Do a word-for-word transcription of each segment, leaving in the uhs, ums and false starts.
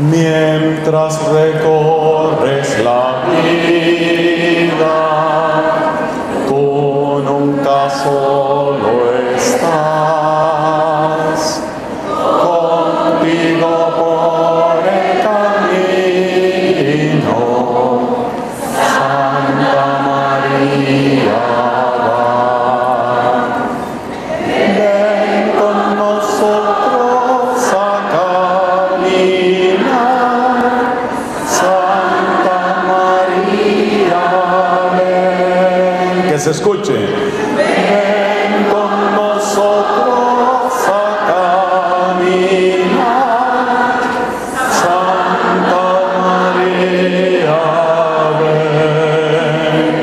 mientras recorres la vida con un caso lo estás, contigo por el camino Santa María. Se escuche. Ven con nosotros a caminar, Santa María, ven.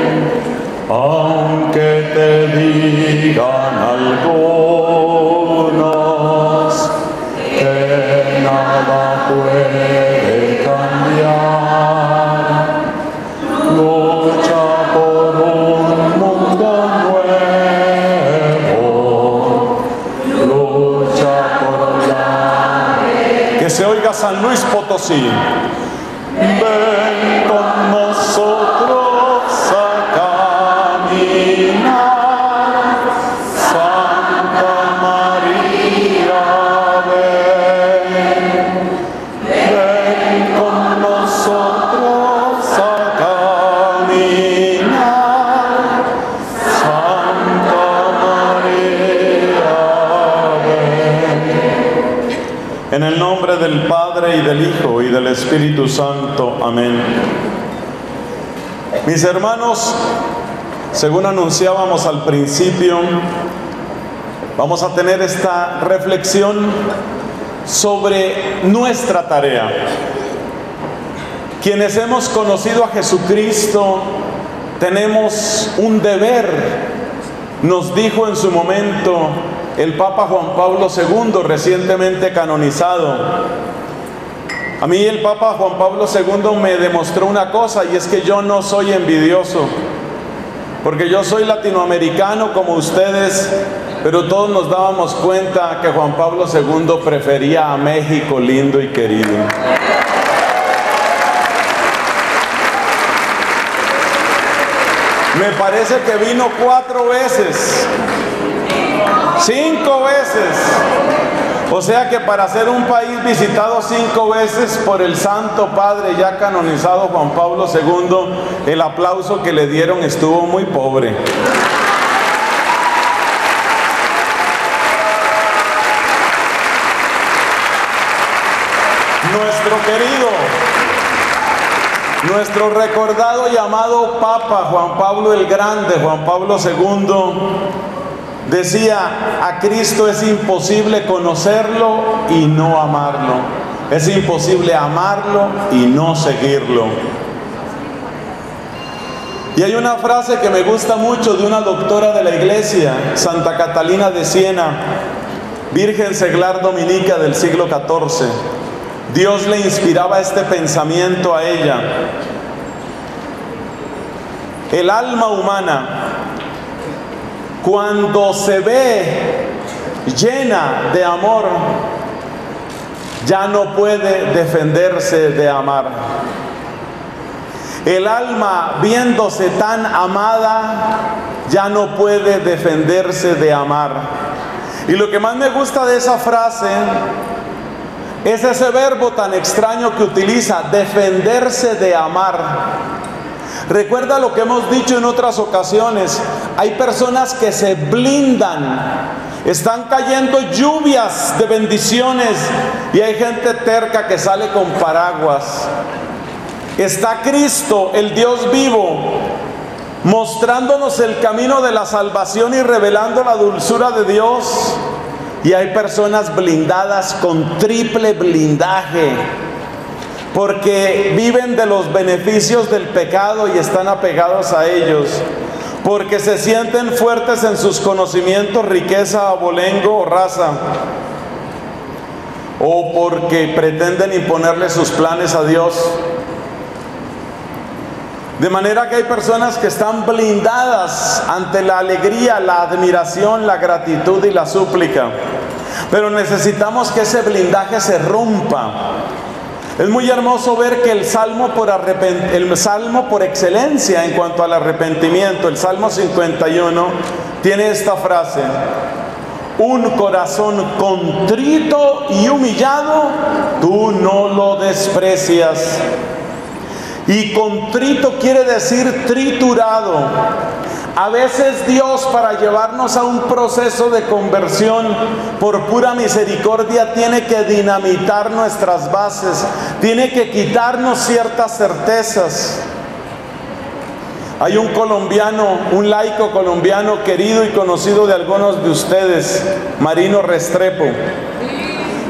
Aunque te digan algunos que nada puede cambiar, lucha por se oiga San Luis Potosí. Ven con nosotros a caminar, Santa María, ven. Ven con nosotros a caminar, Santa María, ven. En el nombre del Padre y del Hijo y del Espíritu Santo. Amén. Mis hermanos, según anunciábamos al principio, vamos a tener esta reflexión sobre nuestra tarea. Quienes hemos conocido a Jesucristo tenemos un deber, nos dijo en su momento el Papa Juan Pablo segundo, recientemente canonizado. A mí el Papa Juan Pablo segundo me demostró una cosa, y es que yo no soy envidioso, porque yo soy latinoamericano como ustedes, pero todos nos dábamos cuenta que Juan Pablo segundo prefería a México lindo y querido. Me parece que vino cuatro veces. Cinco veces. O sea que para ser un país visitado cinco veces por el Santo Padre ya canonizado Juan Pablo segundo, el aplauso que le dieron estuvo muy pobre. Nuestro querido, nuestro recordado y amado Papa Juan Pablo el Grande, Juan Pablo segundo, decía: a Cristo es imposible conocerlo y no amarlo. Es imposible amarlo y no seguirlo. Y hay una frase que me gusta mucho de una doctora de la Iglesia, Santa Catalina de Siena, virgen seglar dominica del siglo catorce. Dios le inspiraba este pensamiento a ella. El alma humana, cuando se ve llena de amor, ya no puede defenderse de amar. El alma, viéndose tan amada, ya no puede defenderse de amar. Y lo que más me gusta de esa frase es ese verbo tan extraño que utiliza: defenderse de amar. Recuerda lo que hemos dicho en otras ocasiones. Hay personas que se blindan. Están cayendo lluvias de bendiciones y hay gente terca que sale con paraguas. Está Cristo, el Dios vivo, mostrándonos el camino de la salvación y revelando la dulzura de Dios. Y hay personas blindadas con triple blindaje, porque viven de los beneficios del pecado y están apegados a ellos, porque se sienten fuertes en sus conocimientos, riqueza, abolengo o raza, o porque pretenden imponerle sus planes a Dios. De manera que hay personas que están blindadas ante la alegría, la admiración, la gratitud y la súplica. Pero necesitamos que ese blindaje se rompa. Es muy hermoso ver que el salmo por, arrepent- el salmo por excelencia en cuanto al arrepentimiento, el Salmo cincuenta y uno, tiene esta frase: un corazón contrito y humillado, tú no lo desprecias. Y contrito quiere decir triturado. A veces Dios, para llevarnos a un proceso de conversión por pura misericordia, tiene que dinamitar nuestras bases, tiene que quitarnos ciertas certezas. Hay un colombiano, un laico colombiano querido y conocido de algunos de ustedes, Marino Restrepo.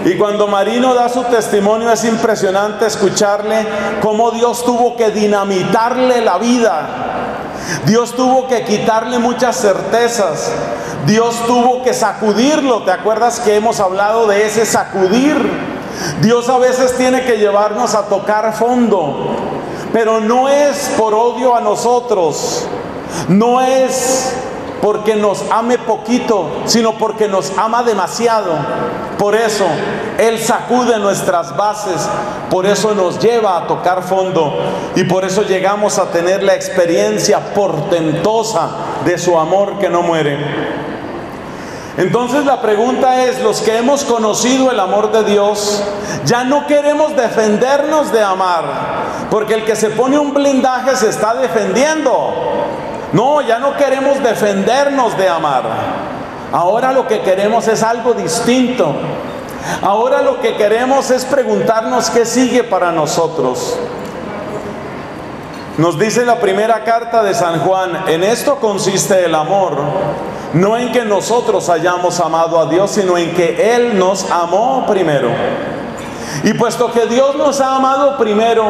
Y cuando Marino da su testimonio es impresionante escucharle cómo Dios tuvo que dinamitarle la vida. Dios tuvo que quitarle muchas certezas. Dios tuvo que sacudirlo. ¿Te acuerdas que hemos hablado de ese sacudir? Dios a veces tiene que llevarnos a tocar fondo, pero no es por odio a nosotros, no es porque nos ame poquito, sino porque nos ama demasiado. Por eso Él sacude nuestras bases, por eso nos lleva a tocar fondo y por eso llegamos a tener la experiencia portentosa de su amor que no muere. Entonces la pregunta es, los que hemos conocido el amor de Dios, ya no queremos defendernos de amar, porque el que se pone un blindaje se está defendiendo. No, ya no queremos defendernos de amar. Ahora lo que queremos es algo distinto. Ahora lo que queremos es preguntarnos qué sigue para nosotros. Nos dice la primera carta de San Juan: en esto consiste el amor, no en que nosotros hayamos amado a Dios, sino en que Él nos amó primero. Y puesto que Dios nos ha amado primero,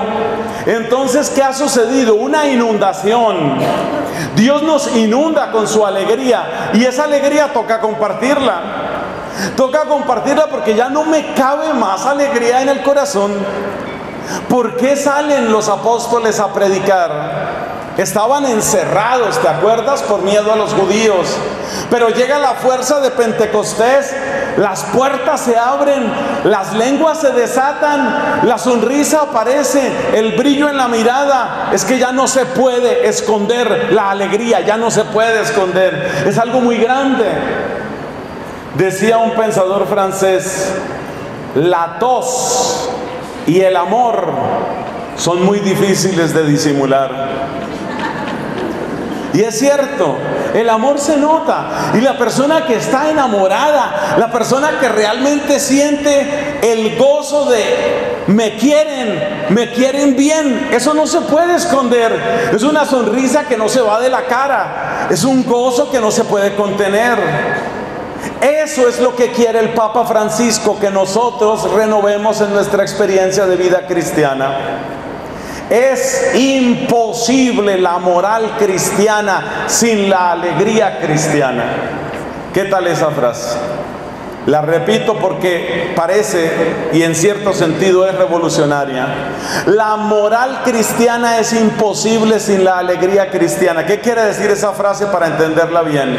entonces, ¿qué ha sucedido? Una inundación. Dios nos inunda con su alegría, y esa alegría toca compartirla. Toca compartirla porque ya no me cabe más alegría en el corazón. ¿Por qué salen los apóstoles a predicar? Estaban encerrados, ¿te acuerdas? Por miedo a los judíos. Pero llega la fuerza de Pentecostés, las puertas se abren, las lenguas se desatan, la sonrisa aparece, el brillo en la mirada. Es que ya no se puede esconder la alegría, ya no se puede esconder. Es algo muy grande. Decía un pensador francés: la tos y el amor son muy difíciles de disimular. Y es cierto, el amor se nota, y la persona que está enamorada, la persona que realmente siente el gozo de me quieren, me quieren bien, eso no se puede esconder. Es una sonrisa que no se va de la cara, es un gozo que no se puede contener. Eso es lo que quiere el Papa Francisco, que nosotros renovemos en nuestra experiencia de vida cristiana. Es imposible la moral cristiana sin la alegría cristiana. ¿Qué tal esa frase? La repito porque parece, y en cierto sentido es revolucionaria. La moral cristiana es imposible sin la alegría cristiana. ¿Qué quiere decir esa frase para entenderla bien?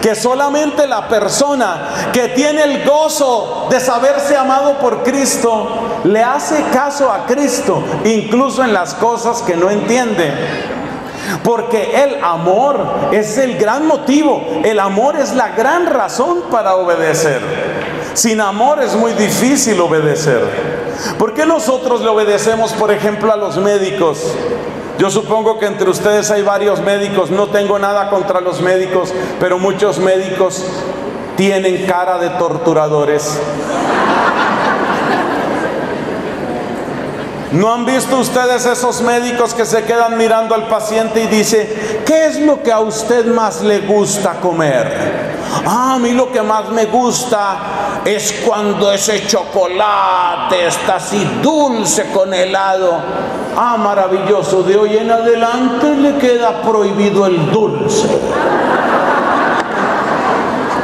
Que solamente la persona que tiene el gozo de saberse amado por Cristo le hace caso a Cristo, incluso en las cosas que no entiende. Porque el amor es el gran motivo, el amor es la gran razón para obedecer. Sin amor es muy difícil obedecer. ¿Por qué nosotros le obedecemos, por ejemplo, a los médicos? Yo supongo que entre ustedes hay varios médicos, no tengo nada contra los médicos, pero muchos médicos tienen cara de torturadores. ¿No han visto ustedes esos médicos que se quedan mirando al paciente y dice: ¿qué es lo que a usted más le gusta comer? Ah, a mí lo que más me gusta es cuando ese chocolate está así dulce con helado. Ah, maravilloso, de hoy en adelante le queda prohibido el dulce.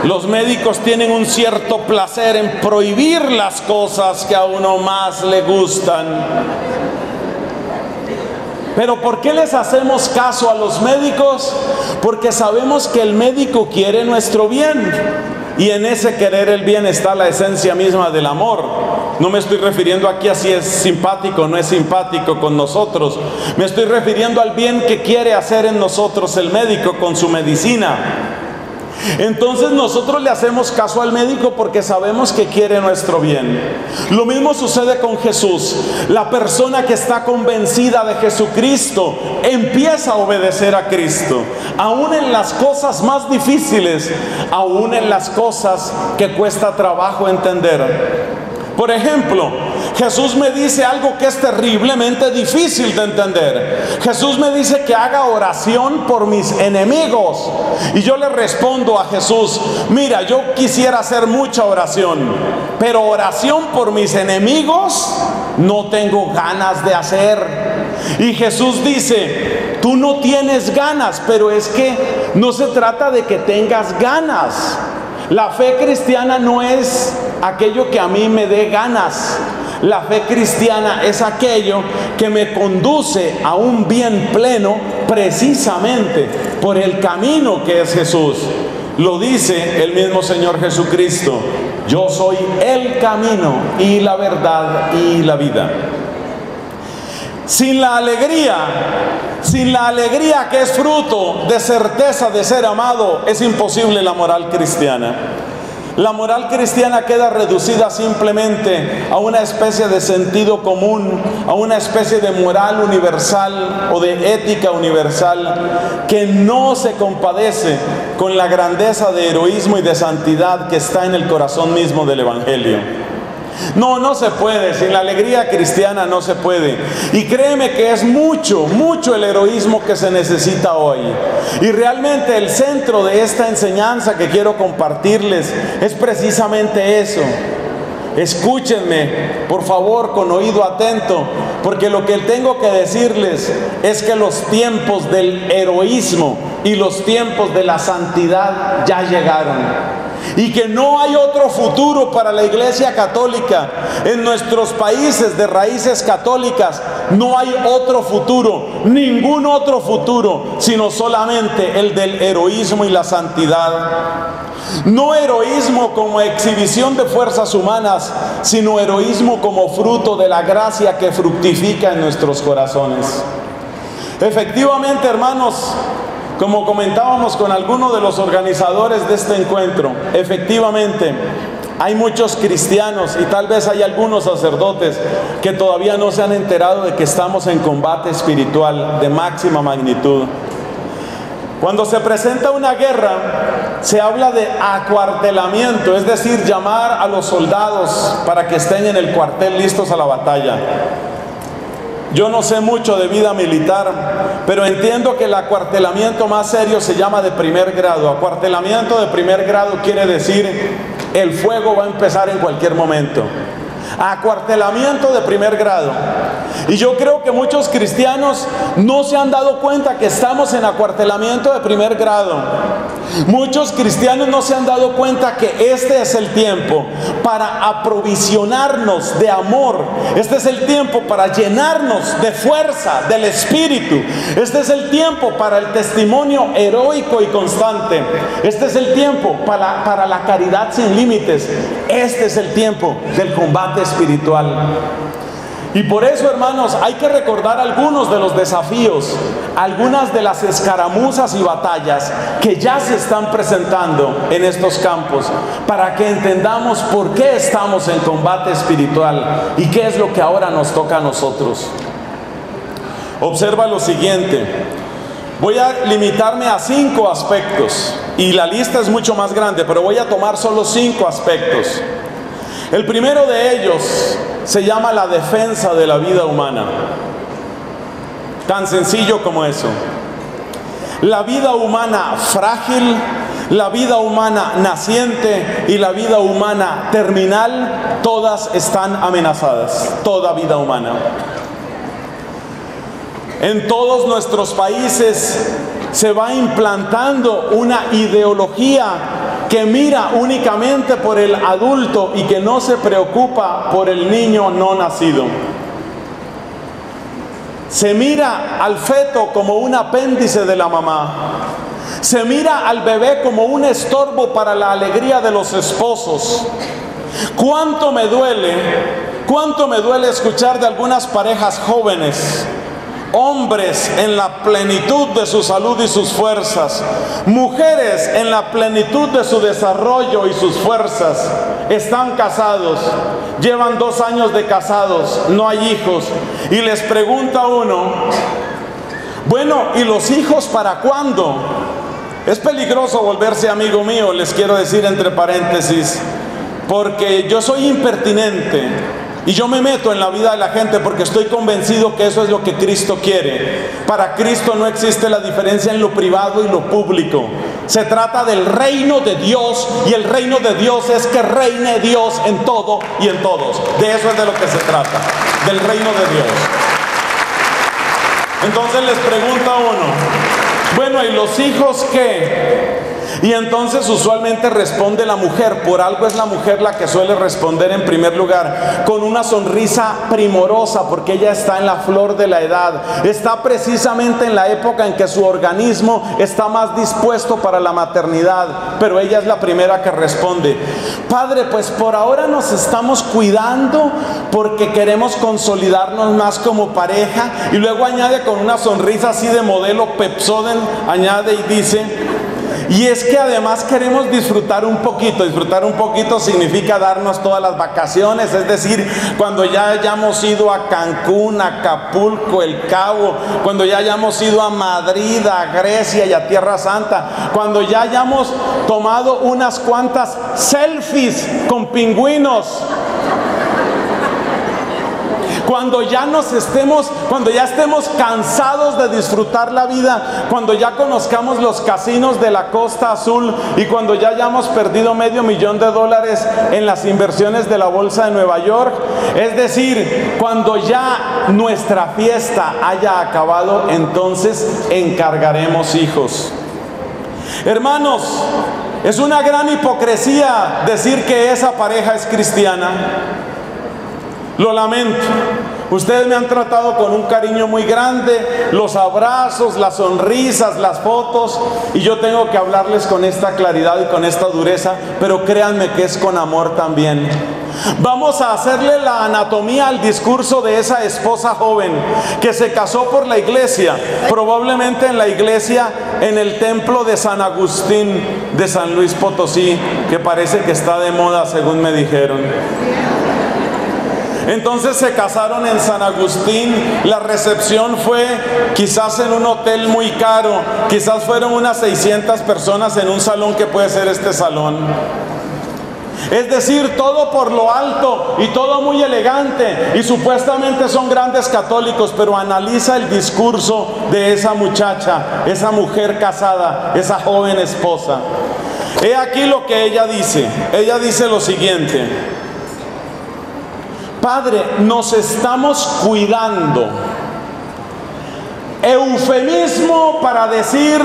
Los médicos tienen un cierto placer en prohibir las cosas que a uno más le gustan. Pero ¿por qué les hacemos caso a los médicos? Porque sabemos que el médico quiere nuestro bien. Y en ese querer el bien está la esencia misma del amor. No me estoy refiriendo aquí a si es simpático o no es simpático con nosotros. Me estoy refiriendo al bien que quiere hacer en nosotros el médico con su medicina. Entonces nosotros le hacemos caso al médico porque sabemos que quiere nuestro bien. Lo mismo sucede con Jesús. La persona que está convencida de Jesucristo empieza a obedecer a Cristo, aún en las cosas más difíciles, aún en las cosas que cuesta trabajo entender. Por ejemplo, Jesús me dice algo que es terriblemente difícil de entender. Jesús me dice que haga oración por mis enemigos. Y yo le respondo a Jesús, mira, yo quisiera hacer mucha oración, pero oración por mis enemigos no tengo ganas de hacer. Y Jesús dice, tú no tienes ganas, pero es que no se trata de que tengas ganas. La fe cristiana no es aquello que a mí me dé ganas. La fe cristiana es aquello que me conduce a un bien pleno precisamente por el camino que es Jesús. Lo dice el mismo Señor Jesucristo. Yo soy el camino y la verdad y la vida. Sin la alegría, sin la alegría que es fruto de certeza de ser amado, es imposible la moral cristiana. La moral cristiana queda reducida simplemente a una especie de sentido común, a una especie de moral universal o de ética universal que no se compadece con la grandeza de heroísmo y de santidad que está en el corazón mismo del Evangelio. No, no se puede, sin la alegría cristiana no se puede. Y créeme que es mucho, mucho el heroísmo que se necesita hoy. Y realmente el centro de esta enseñanza que quiero compartirles es precisamente eso. Escúchenme, por favor, con oído atento, porque lo que tengo que decirles es que los tiempos del heroísmo y los tiempos de la santidad ya llegaron. Y que no hay otro futuro para la Iglesia católica. En nuestros países de raíces católicas no hay otro futuro, ningún otro futuro, sino solamente el del heroísmo y la santidad. No heroísmo como exhibición de fuerzas humanas, sino heroísmo como fruto de la gracia que fructifica en nuestros corazones. Efectivamente, hermanos, como comentábamos con algunos de los organizadores de este encuentro, efectivamente hay muchos cristianos y tal vez hay algunos sacerdotes que todavía no se han enterado de que estamos en combate espiritual de máxima magnitud. Cuando se presenta una guerra, se habla de acuartelamiento, es decir, llamar a los soldados para que estén en el cuartel listos a la batalla. Yo no sé mucho de vida militar, pero entiendo que el acuartelamiento más serio se llama de primer grado. Acuartelamiento de primer grado quiere decir, el fuego va a empezar en cualquier momento. Acuartelamiento de primer grado. Y yo creo que muchos cristianos no se han dado cuenta que estamos en acuartelamiento de primer grado. Muchos cristianos no se han dado cuenta que este es el tiempo para aprovisionarnos de amor. Este es el tiempo para llenarnos de fuerza del Espíritu. Este es el tiempo para el testimonio heroico y constante. Este es el tiempo para, para la caridad sin límites. Este es el tiempo del combate espiritual. Y por eso, hermanos, hay que recordar algunos de los desafíos, algunas de las escaramuzas y batallas que ya se están presentando en estos campos, para que entendamos por qué estamos en combate espiritual y qué es lo que ahora nos toca a nosotros. Observa lo siguiente. Voy a limitarme a cinco aspectos, y la lista es mucho más grande, pero voy a tomar solo cinco aspectos. El primero de ellos se llama la defensa de la vida humana. Tan sencillo como eso. La vida humana frágil, la vida humana naciente y la vida humana terminal, todas están amenazadas. Toda vida humana. En todos nuestros países se va implantando una ideología que mira únicamente por el adulto y que no se preocupa por el niño no nacido. Se mira al feto como un apéndice de la mamá. Se mira al bebé como un estorbo para la alegría de los esposos. Cuánto me duele, cuánto me duele escuchar de algunas parejas jóvenes, hombres en la plenitud de su salud y sus fuerzas, mujeres en la plenitud de su desarrollo y sus fuerzas, están casados, llevan dos años de casados, no hay hijos, y les pregunta uno, bueno, ¿y los hijos para cuándo? Es peligroso volverse amigo mío, les quiero decir entre paréntesis, porque yo soy impertinente, y yo me meto en la vida de la gente porque estoy convencido que eso es lo que Cristo quiere. Para Cristo no existe la diferencia en lo privado y lo público. Se trata del reino de Dios, y el reino de Dios es que reine Dios en todo y en todos. De eso es de lo que se trata, del reino de Dios. Entonces les pregunta uno, bueno, ¿y los hijos qué? Y entonces usualmente responde la mujer, por algo es la mujer la que suele responder en primer lugar, con una sonrisa primorosa, porque ella está en la flor de la edad, está precisamente en la época en que su organismo está más dispuesto para la maternidad, pero ella es la primera que responde, padre, pues por ahora nos estamos cuidando porque queremos consolidarnos más como pareja, y luego añade con una sonrisa así de modelo Pepsodent, añade y dice, y es que además queremos disfrutar un poquito. Disfrutar un poquito significa darnos todas las vacaciones, es decir, cuando ya hayamos ido a Cancún, a Acapulco, El Cabo, cuando ya hayamos ido a Madrid, a Grecia y a Tierra Santa, cuando ya hayamos tomado unas cuantas selfies con pingüinos, cuando ya nos estemos, cuando ya estemos cansados de disfrutar la vida, cuando ya conozcamos los casinos de la Costa Azul y cuando ya hayamos perdido medio millón de dólares en las inversiones de la Bolsa de Nueva York, es decir, cuando ya nuestra fiesta haya acabado, entonces encargaremos hijos. Hermanos, es una gran hipocresía decir que esa pareja es cristiana. Lo lamento, ustedes me han tratado con un cariño muy grande, los abrazos, las sonrisas, las fotos, y yo tengo que hablarles con esta claridad y con esta dureza, pero créanme que es con amor también. Vamos a hacerle la anatomía al discurso de esa esposa joven que se casó por la iglesia, probablemente en la iglesia, en el templo de San Agustín de San Luis Potosí, que parece que está de moda según me dijeron. Entonces se casaron en San Agustín, la recepción fue quizás en un hotel muy caro, quizás fueron unas seiscientas personas en un salón que puede ser este salón. Es decir, todo por lo alto y todo muy elegante, y supuestamente son grandes católicos, pero analiza el discurso de esa muchacha, esa mujer casada, esa joven esposa. He aquí lo que ella dice, ella dice lo siguiente: padre, nos estamos cuidando. Eufemismo para decir,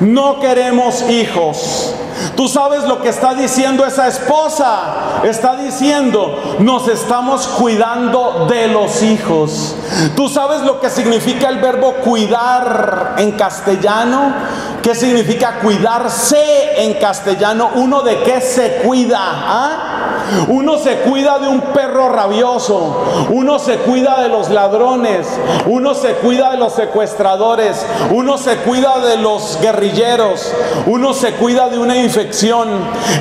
no queremos hijos. Tú sabes lo que está diciendo esa esposa. Está diciendo, nos estamos cuidando de los hijos. Tú sabes lo que significa el verbo cuidar en castellano. ¿Qué significa cuidarse en castellano? ¿Uno de qué se cuida? ¿Ah? Uno se cuida de un perro rabioso, uno se cuida de los ladrones, uno se cuida de los secuestradores, uno se cuida de los guerrilleros, uno se cuida de una infección.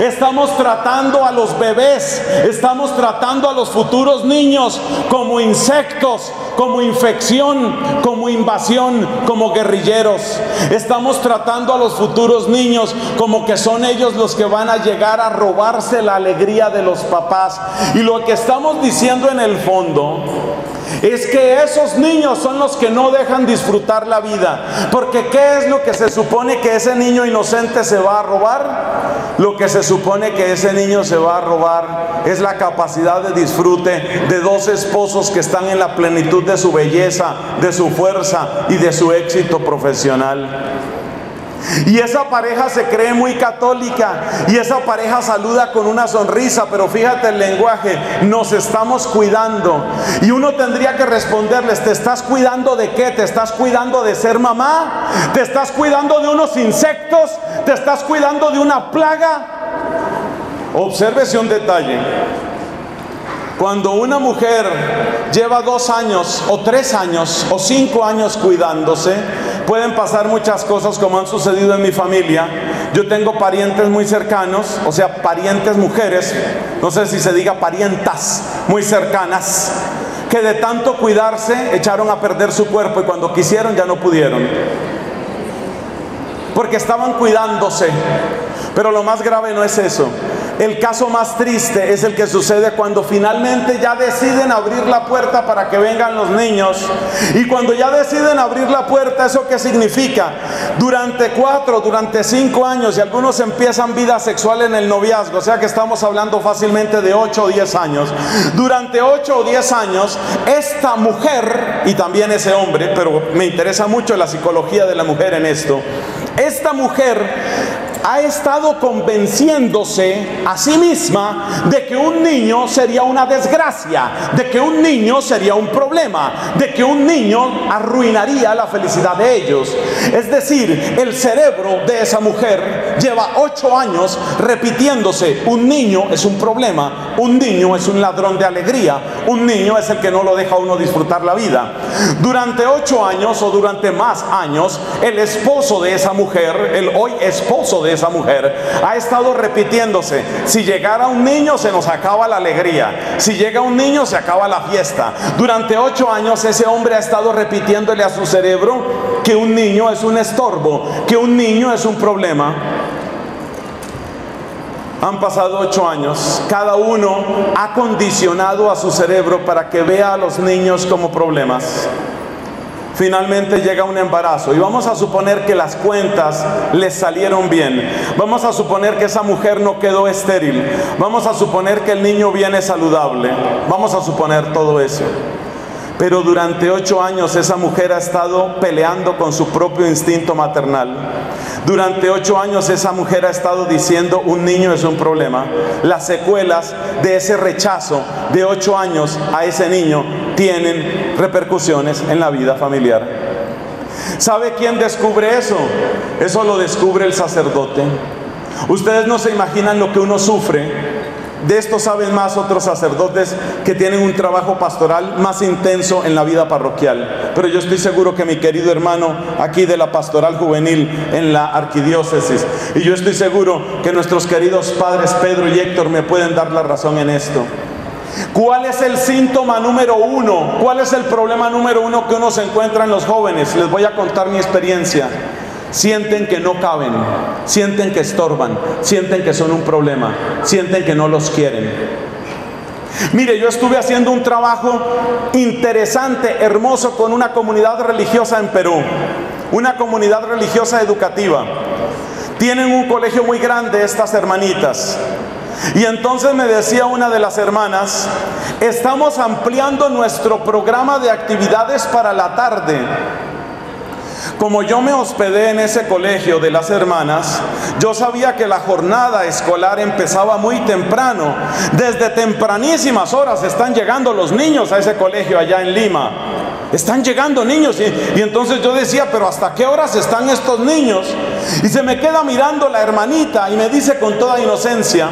Estamos tratando a los bebés, estamos tratando a los futuros niños como insectos, como infección, como invasión, como guerrilleros. Estamos tratando a los futuros niños como que son ellos los que van a llegar a robarse la alegría de los papás, y lo que estamos diciendo en el fondo es que esos niños son los que no dejan disfrutar la vida, porque ¿qué es lo que se supone que ese niño inocente se va a robar? Lo que se supone que ese niño se va a robar es la capacidad de disfrute de dos esposos que están en la plenitud de su belleza, de su fuerza y de su éxito profesional. Y esa pareja se cree muy católica, y esa pareja saluda con una sonrisa, pero fíjate el lenguaje, nos estamos cuidando. Y uno tendría que responderles, ¿te estás cuidando de qué? ¿Te estás cuidando de ser mamá? ¿Te estás cuidando de unos insectos? ¿Te estás cuidando de una plaga? Obsérvese un detalle. Cuando una mujer lleva dos años, o tres años, o cinco años cuidándose, pueden pasar muchas cosas como han sucedido en mi familia. Yo tengo parientes muy cercanos, o sea, parientes mujeres, no sé si se diga parientas, muy cercanas, que de tanto cuidarse echaron a perder su cuerpo y cuando quisieron ya no pudieron. Porque estaban cuidándose. Pero lo más grave no es eso. El caso más triste es el que sucede cuando finalmente ya deciden abrir la puerta para que vengan los niños. Y cuando ya deciden abrir la puerta, ¿eso qué significa? Durante cuatro, durante cinco años, y algunos empiezan vida sexual en el noviazgo, o sea que estamos hablando fácilmente de ocho o diez años. Durante ocho o diez años, esta mujer, y también ese hombre, pero me interesa mucho la psicología de la mujer en esto, esta mujer ha estado convenciéndose a sí misma de que un niño sería una desgracia, de que un niño sería un problema, de que un niño arruinaría la felicidad de ellos. Es decir, el cerebro de esa mujer lleva ocho años repitiéndose: un niño es un problema, un niño es un ladrón de alegría, un niño es el que no lo deja a uno disfrutar la vida. Durante ocho años o durante más años, el esposo de esa mujer, el hoy esposo de esa mujer, ha estado repitiéndose: si llegara un niño se nos acaba la alegría, si llega un niño se acaba la fiesta. Durante ocho años ese hombre ha estado repitiéndole a su cerebro que un niño es un estorbo, que un niño es un problema. Han pasado ocho años, cada uno ha condicionado a su cerebro para que vea a los niños como problemas. Finalmente llega un embarazo y vamos a suponer que las cuentas les salieron bien. Vamos a suponer que esa mujer no quedó estéril. Vamos a suponer que el niño viene saludable. Vamos a suponer todo eso. Pero durante ocho años esa mujer ha estado peleando con su propio instinto maternal. Durante ocho años esa mujer ha estado diciendo: un niño es un problema. Las secuelas de ese rechazo de ocho años a ese niño tienen repercusiones en la vida familiar. ¿Sabe quién descubre eso? Eso lo descubre el sacerdote. Ustedes no se imaginan lo que uno sufre. De esto saben más otros sacerdotes que tienen un trabajo pastoral más intenso en la vida parroquial. Pero yo estoy seguro que mi querido hermano aquí de la pastoral juvenil en la arquidiócesis, y yo estoy seguro que nuestros queridos padres Pedro y Héctor me pueden dar la razón en esto. ¿Cuál es el síntoma número uno? ¿Cuál es el problema número uno que uno se encuentra en los jóvenes? Les voy a contar mi experiencia. Sienten que no caben, sienten que estorban, sienten que son un problema, sienten que no los quieren. Mire, yo estuve haciendo un trabajo interesante, hermoso, con una comunidad religiosa en Perú, una comunidad religiosa educativa. Tienen un colegio muy grande estas hermanitas. Y entonces me decía una de las hermanas: estamos ampliando nuestro programa de actividades para la tarde. Como yo me hospedé en ese colegio de las hermanas, yo sabía que la jornada escolar empezaba muy temprano. Desde tempranísimas horas están llegando los niños a ese colegio allá en Lima. Están llegando niños y, y entonces yo decía: pero ¿hasta qué horas están estos niños? Y se me queda mirando la hermanita y me dice con toda inocencia: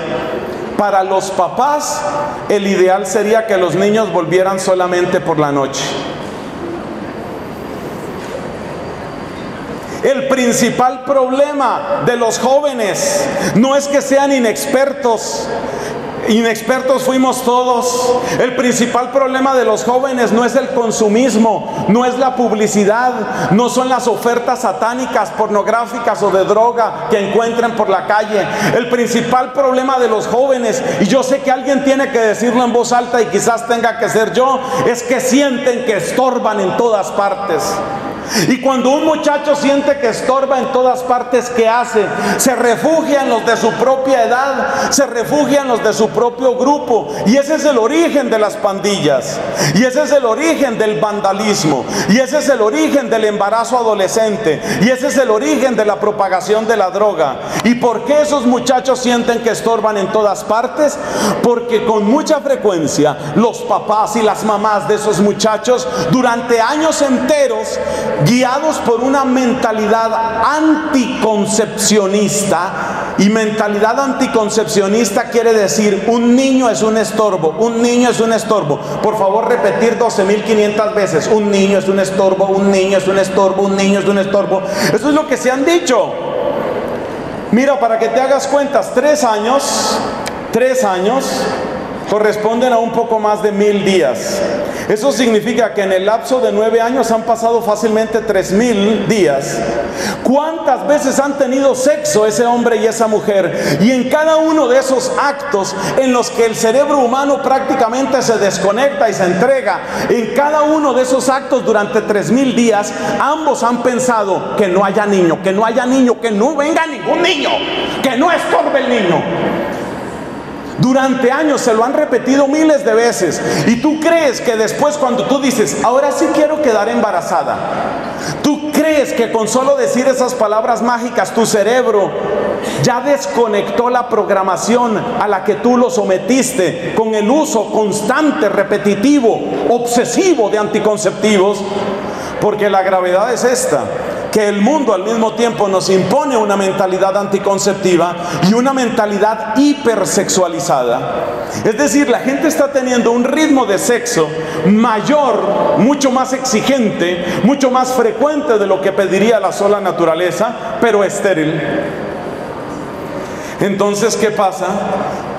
para los papás el ideal sería que los niños volvieran solamente por la noche. El principal problema de los jóvenes no es que sean inexpertos. Inexpertos fuimos todos. El principal problema de los jóvenes no es el consumismo, no es la publicidad, no son las ofertas satánicas, pornográficas o de droga que encuentran por la calle. El principal problema de los jóvenes, y yo sé que alguien tiene que decirlo en voz alta y quizás tenga que ser yo, es que sienten que estorban en todas partes. Y cuando un muchacho siente que estorba en todas partes, ¿qué hace? Se refugia en los de su propia edad, se refugia en los de su propio grupo. Y ese es el origen de las pandillas, y ese es el origen del vandalismo, y ese es el origen del embarazo adolescente, y ese es el origen de la propagación de la droga. ¿Y por qué esos muchachos sienten que estorban en todas partes? Porque con mucha frecuencia los papás y las mamás de esos muchachos durante años enteros, guiados por una mentalidad anticoncepcionista, Y mentalidad anticoncepcionista quiere decir, un niño es un estorbo, un niño es un estorbo. Por favor, repetir doce mil quinientas veces, un niño es un estorbo, un niño es un estorbo, un niño es un estorbo. Eso es lo que se han dicho. Mira, para que te hagas cuentas, tres años, tres años corresponden a un poco más de mil días. Eso significa que en el lapso de nueve años han pasado fácilmente tres mil días. ¿Cuántas veces han tenido sexo ese hombre y esa mujer? Y en cada uno de esos actos en los que el cerebro humano prácticamente se desconecta y se entrega, en cada uno de esos actos durante tres mil días, ambos han pensado que no haya niño, que no haya niño, que no venga ningún niño, que no estorbe el niño. Durante años se lo han repetido miles de veces. Y tú crees que después, cuando tú dices, ahora sí quiero quedar embarazada, tú crees que con solo decir esas palabras mágicas, tu cerebro ya desconectó la programación a la que tú lo sometiste con el uso constante, repetitivo, obsesivo de anticonceptivos. Porque la gravedad es esta, que el mundo al mismo tiempo nos impone una mentalidad anticonceptiva y una mentalidad hipersexualizada. Es decir, la gente está teniendo un ritmo de sexo mayor, mucho más exigente, mucho más frecuente de lo que pediría la sola naturaleza, pero estéril. Entonces, ¿qué pasa?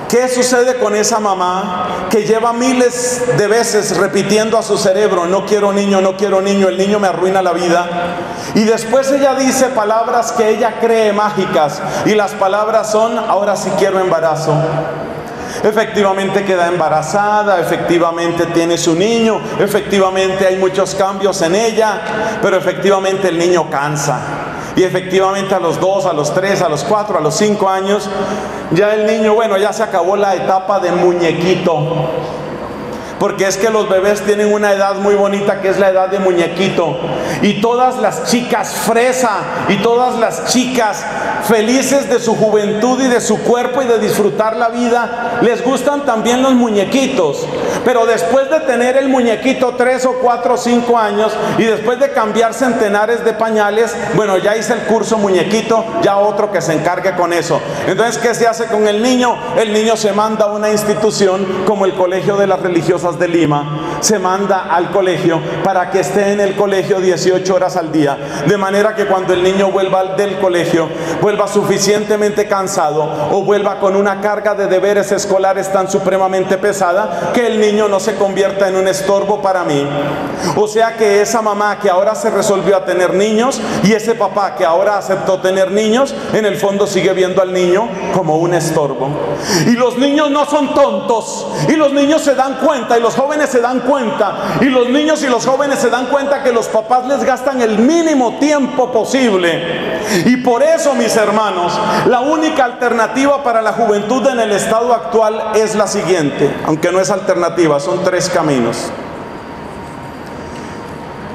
¿Qué sucede con esa mamá que lleva miles de veces repitiendo a su cerebro, no quiero niño, no quiero niño, el niño me arruina la vida? Y después ella dice palabras que ella cree mágicas, y las palabras son, ahora sí quiero embarazo. Efectivamente queda embarazada, efectivamente tiene su niño, efectivamente hay muchos cambios en ella, pero efectivamente el niño cansa. Y efectivamente a los dos, a los tres, a los cuatro, a los cinco años, ya el niño, bueno, ya se acabó la etapa de muñequito. Porque es que los bebés tienen una edad muy bonita que es la edad de muñequito. Y todas las chicas fresa y todas las chicas felices de su juventud y de su cuerpo y de disfrutar la vida, les gustan también los muñequitos. Pero después de tener el muñequito tres o cuatro o cinco años y después de cambiar centenares de pañales, bueno, ya hice el curso muñequito, ya otro que se encargue con eso. Entonces, ¿qué se hace con el niño? El niño se manda a una institución como el Colegio de las Religiosas de Lima, se manda al colegio para que esté en el colegio dieciocho horas al día, de manera que cuando el niño vuelva del colegio vuelva suficientemente cansado o vuelva con una carga de deberes escolares tan supremamente pesada que el niño no se convierta en un estorbo para mí. O sea que esa mamá que ahora se resolvió a tener niños y ese papá que ahora aceptó tener niños, en el fondo sigue viendo al niño como un estorbo. Y los niños no son tontos, y los niños se dan cuenta, y los jóvenes se dan cuenta, y los niños y los jóvenes se dan cuenta que los papás les gastan el mínimo tiempo posible. Y por eso, mis hermanos, la única alternativa para la juventud en el estado actual es la siguiente, aunque no es alternativa, son tres caminos.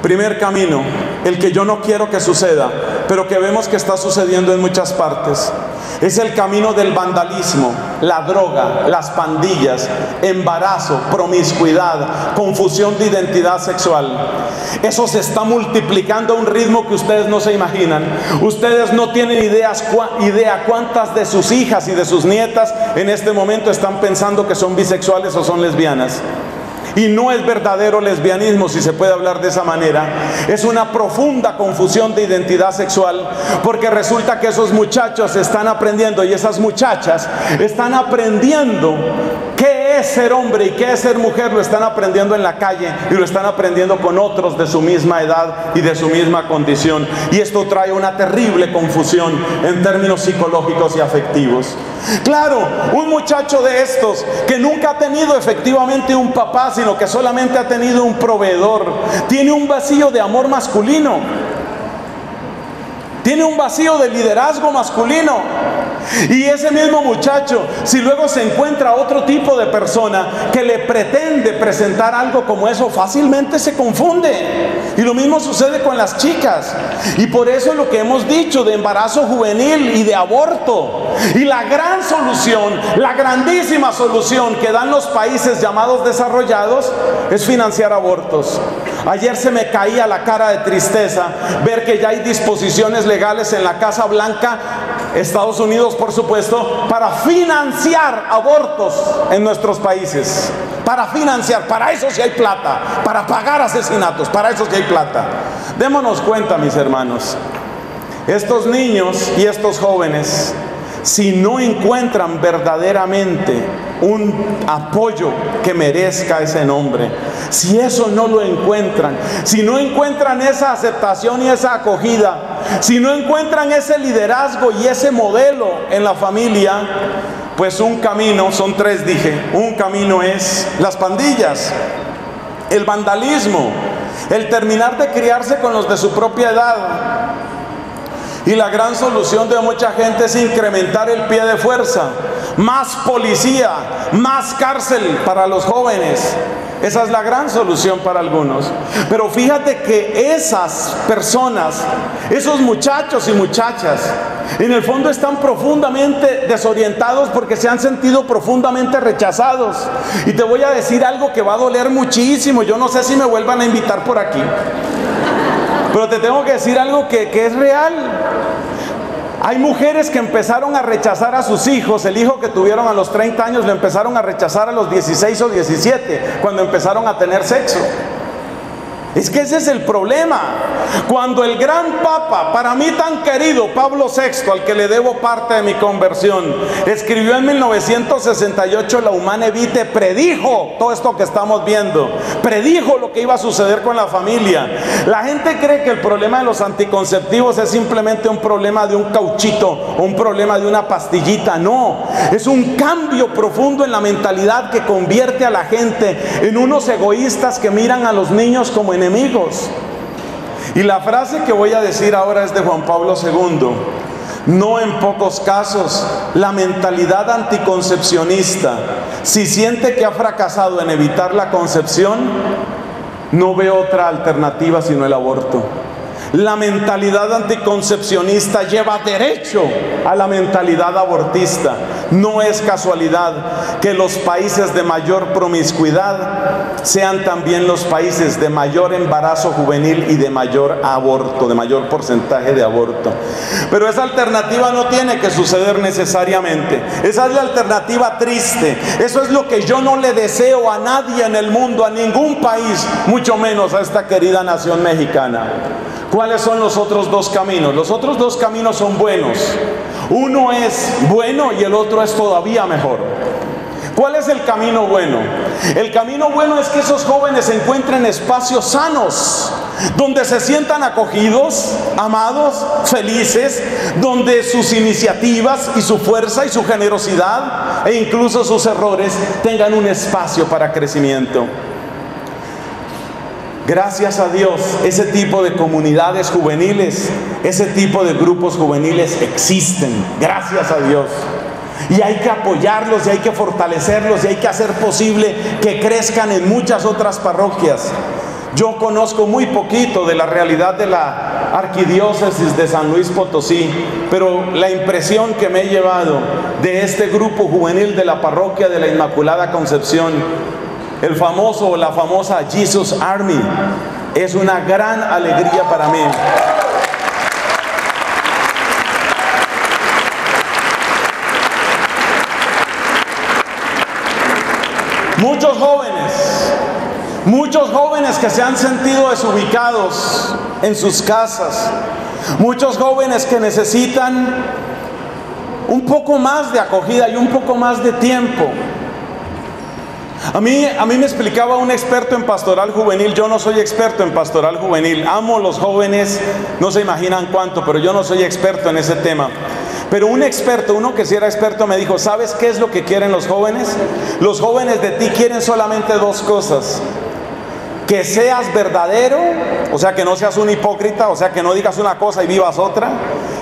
Primer camino, el que yo no quiero que suceda, pero que vemos que está sucediendo en muchas partes. Es el camino del vandalismo, la droga, las pandillas, embarazo, promiscuidad, confusión de identidad sexual. Eso se está multiplicando a un ritmo que ustedes no se imaginan. Ustedes no tienen ideas, cua, idea cuántas de sus hijas y de sus nietas en este momento están pensando que son bisexuales o son lesbianas. Y no es verdadero lesbianismo, si se puede hablar de esa manera. Es una profunda confusión de identidad sexual, porque resulta que esos muchachos están aprendiendo y esas muchachas están aprendiendo qué es ser hombre y qué es ser mujer. Lo están aprendiendo en la calle y lo están aprendiendo con otros de su misma edad y de su misma condición. Y esto trae una terrible confusión en términos psicológicos y afectivos. Claro, un muchacho de estos que nunca ha tenido efectivamente un papá, sino que solamente ha tenido un proveedor, tiene un vacío de amor masculino, tiene un vacío de liderazgo masculino. Y ese mismo muchacho, si luego se encuentra otro tipo de persona que le pretende presentar algo como eso, fácilmente se confunde. Y lo mismo sucede con las chicas. Y por eso lo que hemos dicho de embarazo juvenil y de aborto. Y la gran solución, la grandísima solución que dan los países llamados desarrollados es financiar abortos. Ayer se me caía la cara de tristeza ver que ya hay disposiciones legales en la Casa Blanca Estados Unidos, por supuesto, para financiar abortos en nuestros países. Para financiar, para eso sí hay plata. Para pagar asesinatos, para eso sí hay plata. Démonos cuenta, mis hermanos. Estos niños y estos jóvenes, si no encuentran verdaderamente un apoyo que merezca ese nombre, si eso no lo encuentran, si no encuentran esa aceptación y esa acogida, si no encuentran ese liderazgo y ese modelo en la familia, pues un camino, son tres dije, un camino es las pandillas, el vandalismo, el terminar de criarse con los de su propia edad. Y la gran solución de mucha gente es incrementar el pie de fuerza. Más policía, más cárcel para los jóvenes. Esa es la gran solución para algunos. Pero fíjate que esas personas, esos muchachos y muchachas, en el fondo están profundamente desorientados porque se han sentido profundamente rechazados. Y te voy a decir algo que va a doler muchísimo. Yo no sé si me vuelvan a invitar por aquí. Pero te tengo que decir algo que, que es real. Hay mujeres que empezaron a rechazar a sus hijos. El hijo que tuvieron a los treinta años lo empezaron a rechazar a los dieciséis o diecisiete, cuando empezaron a tener sexo. Es que ese es el problema. Cuando el gran Papa, para mí tan querido, Pablo sexto, al que le debo parte de mi conversión, escribió en mil novecientos sesenta y ocho la Humanae Vitae, predijo todo esto que estamos viendo, predijo lo que iba a suceder con la familia. La gente cree que el problema de los anticonceptivos es simplemente un problema de un cauchito, o un problema de una pastillita. No, es un cambio profundo en la mentalidad que convierte a la gente en unos egoístas que miran a los niños como enemigos. Y la frase que voy a decir ahora es de Juan Pablo segundo. No en pocos casos, la mentalidad anticoncepcionista, si siente que ha fracasado en evitar la concepción, no ve otra alternativa sino el aborto. La mentalidad anticoncepcionista lleva derecho a la mentalidad abortista. No es casualidad que los países de mayor promiscuidad sean también los países de mayor embarazo juvenil y de mayor aborto, de mayor porcentaje de aborto. Pero esa alternativa no tiene que suceder necesariamente. Esa es la alternativa triste. Eso es lo que yo no le deseo a nadie en el mundo, a ningún país, mucho menos a esta querida nación mexicana. ¿Cuáles son los otros dos caminos? Los otros dos caminos son buenos. Uno es bueno y el otro es todavía mejor. ¿Cuál es el camino bueno? El camino bueno es que esos jóvenes encuentren espacios sanos, donde se sientan acogidos, amados, felices, donde sus iniciativas y su fuerza y su generosidad e incluso sus errores tengan un espacio para crecimiento. Gracias a Dios, ese tipo de comunidades juveniles, ese tipo de grupos juveniles existen. Gracias a Dios. Y hay que apoyarlos, y hay que fortalecerlos, y hay que hacer posible que crezcan en muchas otras parroquias. Yo conozco muy poquito de la realidad de la arquidiócesis de San Luis Potosí, pero la impresión que me he llevado de este grupo juvenil de la parroquia de la Inmaculada Concepción, el famoso o la famosa Jesus Army, es una gran alegría para mí. Muchos jóvenes, muchos jóvenes que se han sentido desubicados en sus casas, muchos jóvenes que necesitan un poco más de acogida y un poco más de tiempo. A mí, a mí me explicaba un experto en pastoral juvenil. Yo no soy experto en pastoral juvenil. Amo los jóvenes, no se imaginan cuánto, pero yo no soy experto en ese tema. Pero un experto, uno que sí era experto, me dijo, ¿sabes qué es lo que quieren los jóvenes? Los jóvenes de ti quieren solamente dos cosas. Que seas verdadero, o sea que no seas un hipócrita, o sea que no digas una cosa y vivas otra.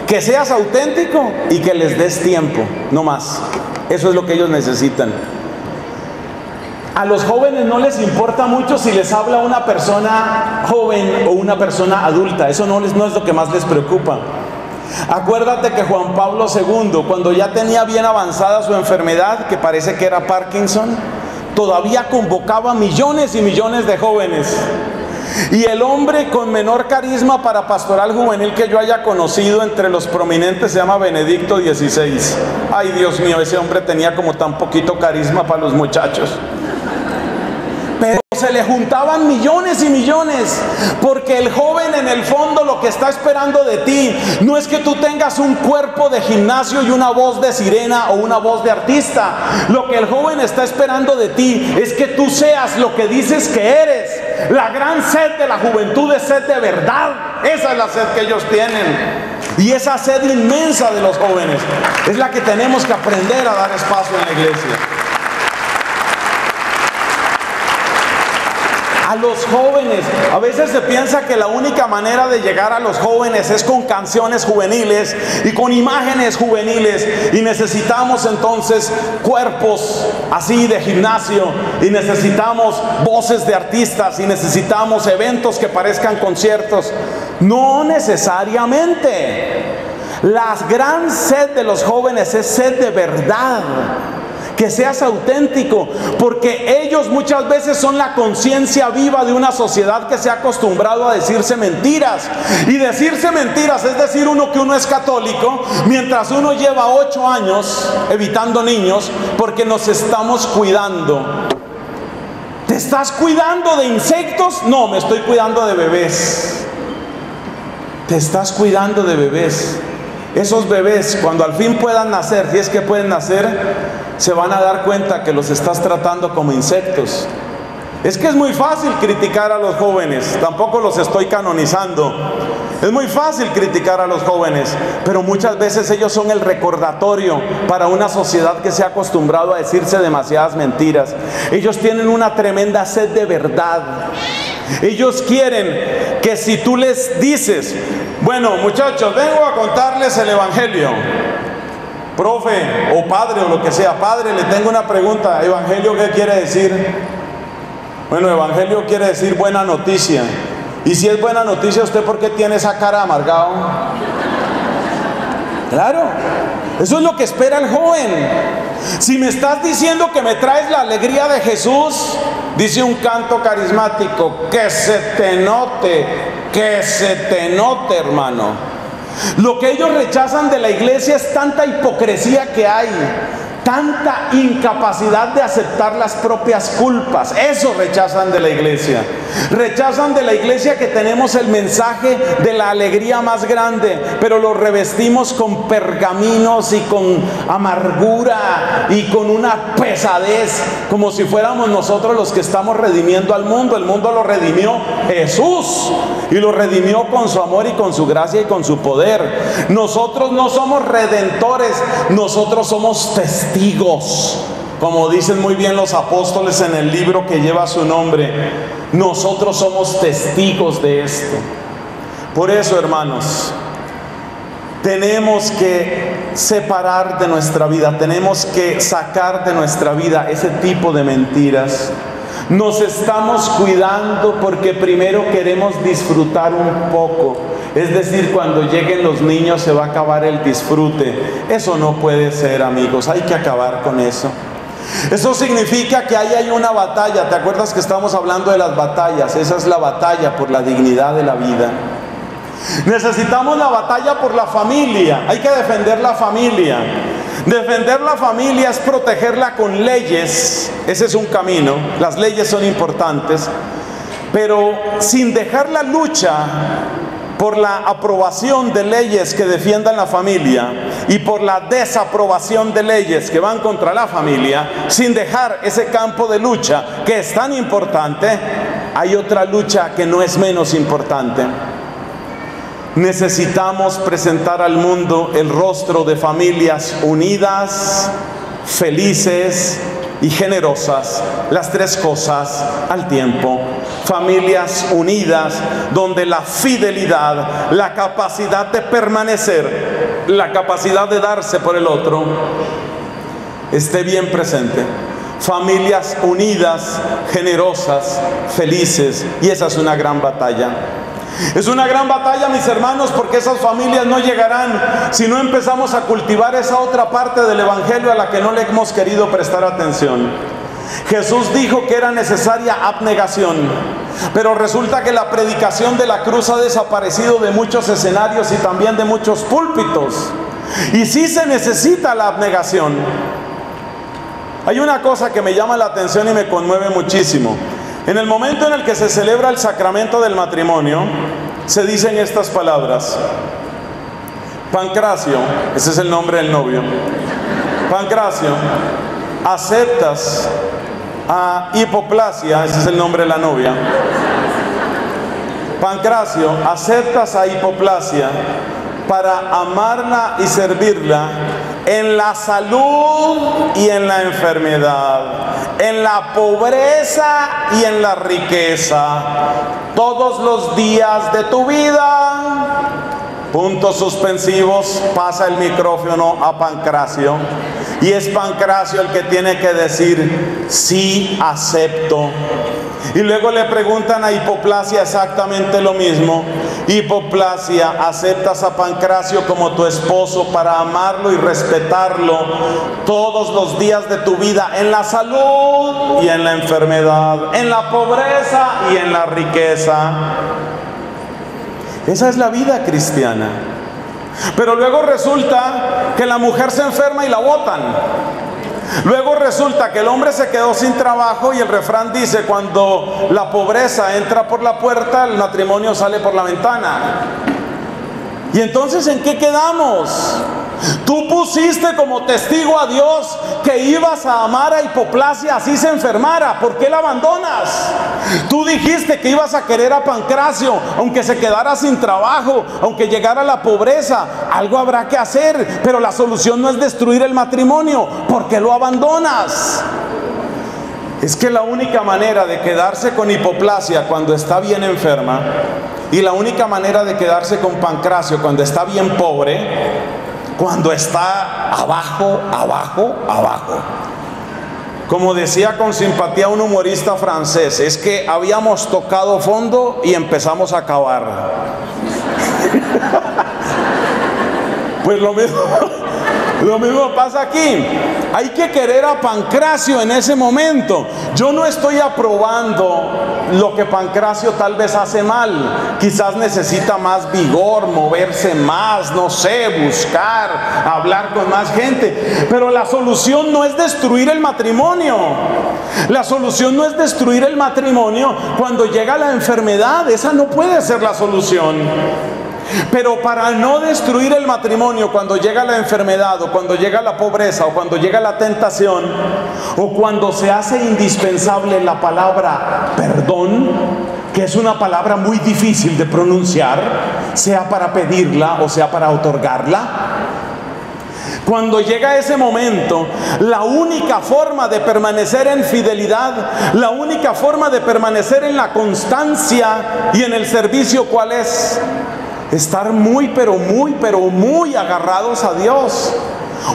Que seas auténtico y que les des tiempo, no más. Eso es lo que ellos necesitan. A los jóvenes no les importa mucho si les habla una persona joven o una persona adulta. Eso no, les, no es lo que más les preocupa. Acuérdate que Juan Pablo segundo, cuando ya tenía bien avanzada su enfermedad, que parece que era Parkinson, todavía convocaba millones y millones de jóvenes. Y el hombre con menor carisma para pastoral juvenil que yo haya conocido entre los prominentes se llama Benedicto dieciséis. Ay, Dios mío, ese hombre tenía como tan poquito carisma para los muchachos. Pero se le juntaban millones y millones, porque el joven en el fondo lo que está esperando de ti no es que tú tengas un cuerpo de gimnasio y una voz de sirena o una voz de artista. Lo que el joven está esperando de ti es que tú seas lo que dices que eres. La gran sed de la juventud es sed de verdad. Esa es la sed que ellos tienen. Y esa sed inmensa de los jóvenes es la que tenemos que aprender a dar espacio en la iglesia. A los jóvenes, a veces se piensa que la única manera de llegar a los jóvenes es con canciones juveniles y con imágenes juveniles, y necesitamos entonces cuerpos así de gimnasio, y necesitamos voces de artistas, y necesitamos eventos que parezcan conciertos. No necesariamente. La gran sed de los jóvenes es sed de verdad. Que seas auténtico, porque ellos muchas veces son la conciencia viva de una sociedad que se ha acostumbrado a decirse mentiras. Y decirse mentiras es decir uno que uno es católico, mientras uno lleva ocho años evitando niños, porque nos estamos cuidando. ¿Te estás cuidando de insectos? No, me estoy cuidando de bebés. Te estás cuidando de bebés. Esos bebés, cuando al fin puedan nacer, si es que pueden nacer, se van a dar cuenta que los estás tratando como insectos. Es que es muy fácil criticar a los jóvenes, tampoco los estoy canonizando. Es muy fácil criticar a los jóvenes, pero muchas veces ellos son el recordatorio para una sociedad que se ha acostumbrado a decirse demasiadas mentiras. Ellos tienen una tremenda sed de verdad. Ellos quieren que si tú les dices: bueno, muchachos, vengo a contarles el evangelio. Profe, o padre, o lo que sea. Padre, le tengo una pregunta. ¿Evangelio qué quiere decir? Bueno, evangelio quiere decir buena noticia. Y si es buena noticia, ¿usted por qué tiene esa cara amargado? Claro, eso es lo que espera el joven. Si me estás diciendo que me traes la alegría de Jesús, dice un canto carismático, que se te note, que se te note, hermano. Lo que ellos rechazan de la iglesia es tanta hipocresía que hay, tanta incapacidad de aceptar las propias culpas. Eso rechazan de la iglesia. Rechazan de la iglesia que tenemos el mensaje de la alegría más grande, pero lo revestimos con pergaminos y con amargura y con una pesadez, como si fuéramos nosotros los que estamos redimiendo al mundo. El mundo lo redimió Jesús, y lo redimió con su amor y con su gracia y con su poder. Nosotros no somos redentores, nosotros somos testigos. Testigos, como dicen muy bien los apóstoles en el libro que lleva su nombre, nosotros somos testigos de esto. Por eso, hermanos, tenemos que separar de nuestra vida, tenemos que sacar de nuestra vida ese tipo de mentiras. Nos estamos cuidando porque primero queremos disfrutar un poco. Es decir, cuando lleguen los niños se va a acabar el disfrute. Eso no puede ser, amigos. Hay que acabar con eso. Eso significa que ahí hay una batalla. ¿Te acuerdas que estamos hablando de las batallas? Esa es la batalla por la dignidad de la vida. Necesitamos la batalla por la familia. Hay que defender la familia. Defender la familia es protegerla con leyes. Ese es un camino. Las leyes son importantes. Pero sin dejar la lucha por la aprobación de leyes que defiendan la familia y por la desaprobación de leyes que van contra la familia, sin dejar ese campo de lucha que es tan importante, hay otra lucha que no es menos importante. Necesitamos presentar al mundo el rostro de familias unidas, felices y generosas, las tres cosas al tiempo. Familias unidas donde la fidelidad, la capacidad de permanecer, la capacidad de darse por el otro, esté bien presente. Familias unidas, generosas, felices, y esa es una gran batalla. Es una gran batalla, mis hermanos, porque esas familias no llegarán si no empezamos a cultivar esa otra parte del evangelio a la que no le hemos querido prestar atención. Jesús dijo que era necesaria abnegación, pero resulta que la predicación de la cruz ha desaparecido de muchos escenarios y también de muchos púlpitos. Y sí se necesita la abnegación. Hay una cosa que me llama la atención y me conmueve muchísimo. En el momento en el que se celebra el sacramento del matrimonio, se dicen estas palabras. Pancracio, ese es el nombre del novio. Pancracio, aceptas a Hipoplasia, ese es el nombre de la novia. Pancracio, aceptas a Hipoplasia para amarla y servirla en la salud y en la enfermedad, en la pobreza y en la riqueza, todos los días de tu vida. Puntos suspensivos, pasa el micrófono a Pancracio, y es Pancracio el que tiene que decir, sí, acepto. Y luego le preguntan a Hipoplasia exactamente lo mismo. Hipoplasia, ¿aceptas a Pancracio como tu esposo para amarlo y respetarlo todos los días de tu vida, en la salud y en la enfermedad, en la pobreza y en la riqueza? Esa es la vida cristiana. Pero luego resulta que la mujer se enferma y la botan. Luego resulta que el hombre se quedó sin trabajo y el refrán dice, cuando la pobreza entra por la puerta, el matrimonio sale por la ventana. Y entonces, ¿en qué quedamos? Tú pusiste como testigo a Dios que ibas a amar a Hipoplasia así se enfermara. ¿Por qué la abandonas? Tú dijiste que ibas a querer a Pancracio aunque se quedara sin trabajo, aunque llegara a la pobreza. Algo habrá que hacer, pero la solución no es destruir el matrimonio. ¿Por qué lo abandonas? Es que la única manera de quedarse con Hipoplasia cuando está bien enferma y la única manera de quedarse con Pancracio cuando está bien pobre, cuando está abajo, abajo, abajo. Como decía con simpatía un humorista francés, es que habíamos tocado fondo y empezamos a acabar. Pues lo mismo, lo mismo pasa aquí. Hay que querer a Pancracio en ese momento. Yo no estoy aprobando lo que Pancracio tal vez hace mal. Quizás necesita más vigor, moverse más, no sé, buscar, hablar con más gente. Pero la solución no es destruir el matrimonio. La solución no es destruir el matrimonio cuando llega la enfermedad. Esa no puede ser la solución. Pero para no destruir el matrimonio cuando llega la enfermedad o cuando llega la pobreza o cuando llega la tentación o cuando se hace indispensable la palabra perdón, que es una palabra muy difícil de pronunciar, sea para pedirla o sea para otorgarla. Cuando llega ese momento, la única forma de permanecer en fidelidad, la única forma de permanecer en la constancia y en el servicio, ¿cuál es? Estar muy, pero muy, pero muy agarrados a Dios.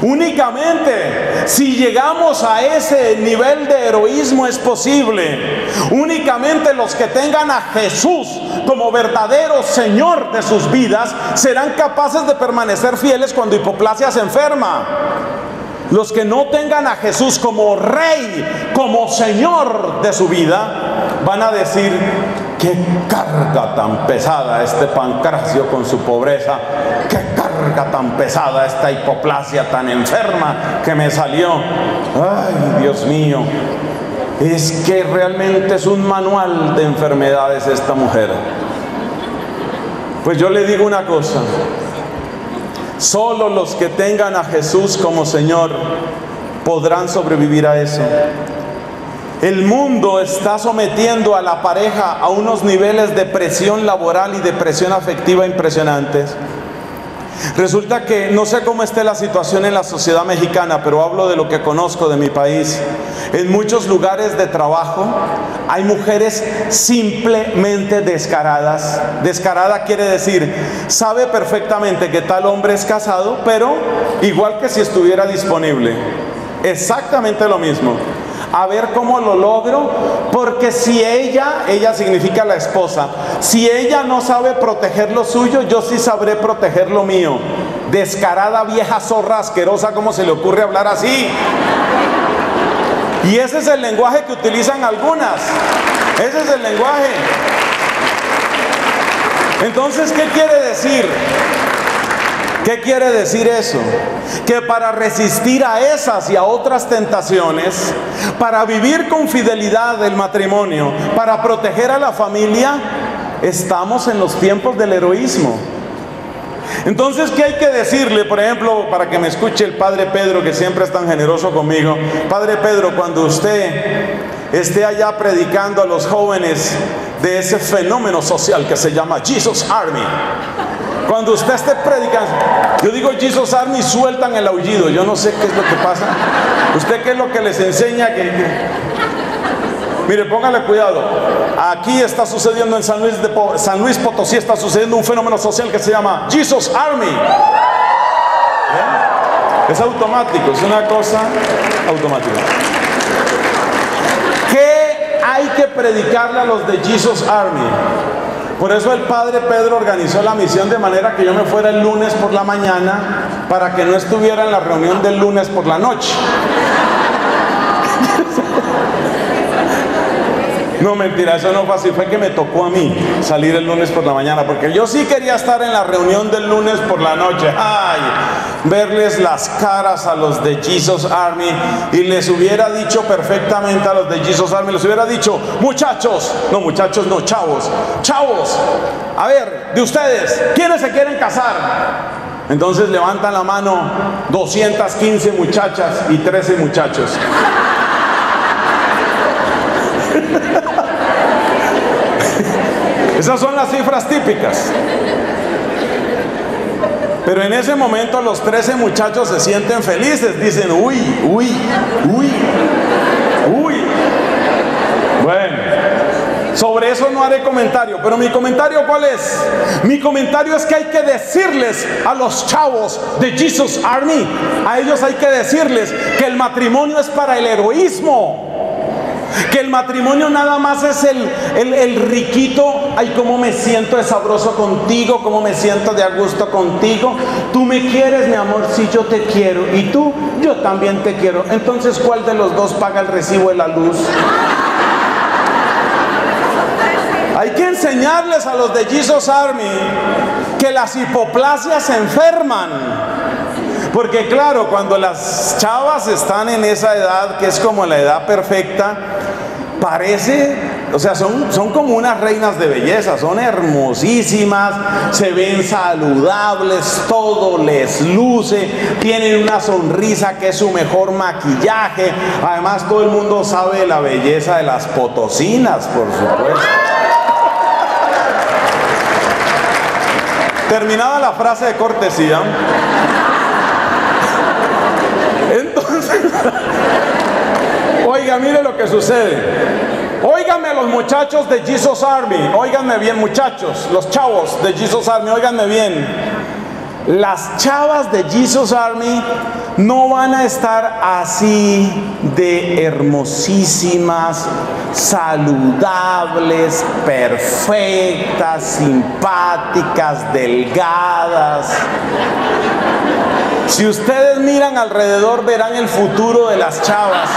Únicamente si llegamos a ese nivel de heroísmo es posible. Únicamente los que tengan a Jesús como verdadero Señor de sus vidas serán capaces de permanecer fieles cuando Hipoplasia se enferma. Los que no tengan a Jesús como Rey, como Señor de su vida, van a decir, qué carga tan pesada este Pancracio con su pobreza, qué carga tan pesada esta Hipoplasia tan enferma que me salió. Ay, Dios mío, es que realmente es un manual de enfermedades esta mujer. Pues yo le digo una cosa, solo los que tengan a Jesús como Señor podrán sobrevivir a eso. El mundo está sometiendo a la pareja a unos niveles de presión laboral y de presión afectiva impresionantes. Resulta que, no sé cómo esté la situación en la sociedad mexicana, pero hablo de lo que conozco de mi país. En muchos lugares de trabajo hay mujeres simplemente descaradas. Descarada quiere decir, sabe perfectamente que tal hombre es casado, pero igual que si estuviera disponible. Exactamente lo mismo. A ver cómo lo logro, porque si ella, ella significa la esposa, si ella no sabe proteger lo suyo, yo sí sabré proteger lo mío. Descarada vieja zorra asquerosa, ¿cómo se le ocurre hablar así? Y ese es el lenguaje que utilizan algunas. Ese es el lenguaje. Entonces, ¿qué quiere decir? ¿Qué quiere decir eso? Que para resistir a esas y a otras tentaciones, para vivir con fidelidad el matrimonio, para proteger a la familia, estamos en los tiempos del heroísmo. Entonces, ¿qué hay que decirle? Por ejemplo, para que me escuche el Padre Pedro, que siempre es tan generoso conmigo. Padre Pedro, cuando usted esté allá predicando a los jóvenes de ese fenómeno social que se llama Jesus Army, cuando usted esté predicando, yo digo Jesus Army, sueltan el aullido, yo no sé qué es lo que pasa. ¿Usted qué es lo que les enseña? Que, que... Mire, póngale cuidado. Aquí está sucediendo en San Luis, de po... San Luis Potosí, está sucediendo un fenómeno social que se llama Jesus Army. ¿Eh? Es automático, es una cosa automática. ¿Qué hay que predicarle a los de Jesus Army? Por eso el Padre Pedro organizó la misión de manera que yo me fuera el lunes por la mañana para que no estuviera en la reunión del lunes por la noche. No, mentira, eso no fue así, fue que me tocó a mí salir el lunes por la mañana, porque yo sí quería estar en la reunión del lunes por la noche. ¡Ay! Verles las caras a los de Jesus Army, y les hubiera dicho perfectamente a los de Jesus Army, les hubiera dicho, muchachos, no muchachos, no, chavos, chavos, a ver, de ustedes, ¿quiénes se quieren casar? Entonces levantan la mano doscientas quince muchachas y trece muchachos. Esas son las cifras típicas. Pero en ese momento los trece muchachos se sienten felices, dicen, uy, uy, uy, uy. Bueno, sobre eso no haré comentario, pero mi comentario, ¿cuál es? Mi comentario es que hay que decirles a los chavos de Jesus Army, a ellos hay que decirles que el matrimonio es para el heroísmo. Que el matrimonio nada más es el, el, el riquito, ay, cómo me siento de sabroso contigo, cómo me siento de a gusto contigo. Tú me quieres, mi amor, sí, yo te quiero. Y tú, yo también te quiero. Entonces, ¿cuál de los dos paga el recibo de la luz? Hay que enseñarles a los de Jesus Army que las hipoplasias se enferman. Porque claro, cuando las chavas están en esa edad, que es como la edad perfecta, parece, o sea, son, son como unas reinas de belleza, son hermosísimas, se ven saludables, todo les luce, tienen una sonrisa que es su mejor maquillaje. Además, todo el mundo sabe la belleza de las potosinas, por supuesto. Terminada la frase de cortesía. Oiga, mire lo que sucede. Óiganme a los muchachos de Jesus Army, óiganme bien, muchachos, los chavos de Jesus Army, óiganme bien. Las chavas de Jesus Army no van a estar así de hermosísimas, saludables, perfectas, simpáticas, delgadas. Si ustedes miran alrededor, verán el futuro de las chavas.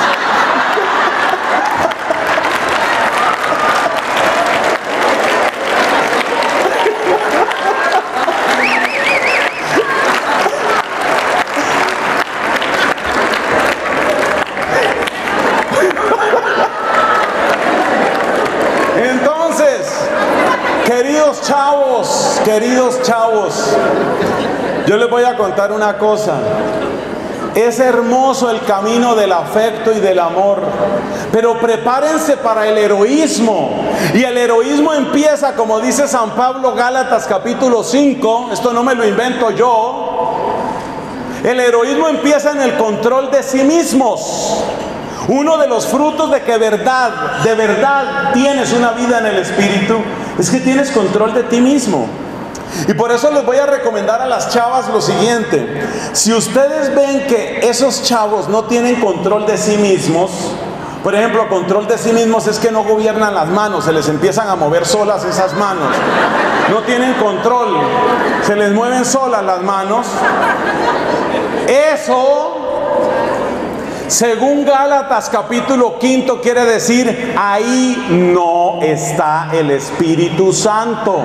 Entonces, queridos chavos, queridos chavos, yo les voy a contar una cosa. Es hermoso el camino del afecto y del amor, pero prepárense para el heroísmo. Y el heroísmo empieza, como dice San Pablo, Gálatas capítulo cinco, esto no me lo invento yo. El heroísmo empieza en el control de sí mismos. Uno de los frutos de que verdad, de verdad tienes una vida en el espíritu, es que tienes control de ti mismo. Y por eso les voy a recomendar a las chavas lo siguiente. Si ustedes ven que esos chavos no tienen control de sí mismos, por ejemplo, control de sí mismos es que no gobiernan las manos, se les empiezan a mover solas esas manos. No tienen control, se les mueven solas las manos. Eso Según Gálatas capítulo quinto quiere decir, ahí no está el Espíritu Santo.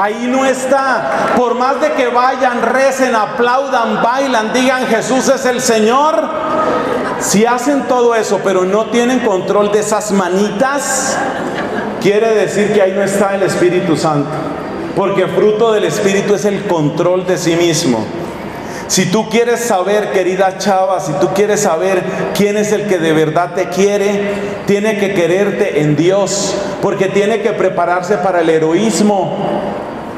Ahí no está. Por más de que vayan, recen, aplaudan, bailan, digan Jesús es el Señor. Si hacen todo eso, pero no tienen control de esas manitas, quiere decir que ahí no está el Espíritu Santo. Porque fruto del Espíritu es el control de sí mismo. Si tú quieres saber, querida chava, si tú quieres saber quién es el que de verdad te quiere, tiene que quererte en Dios, porque tiene que prepararse para el heroísmo.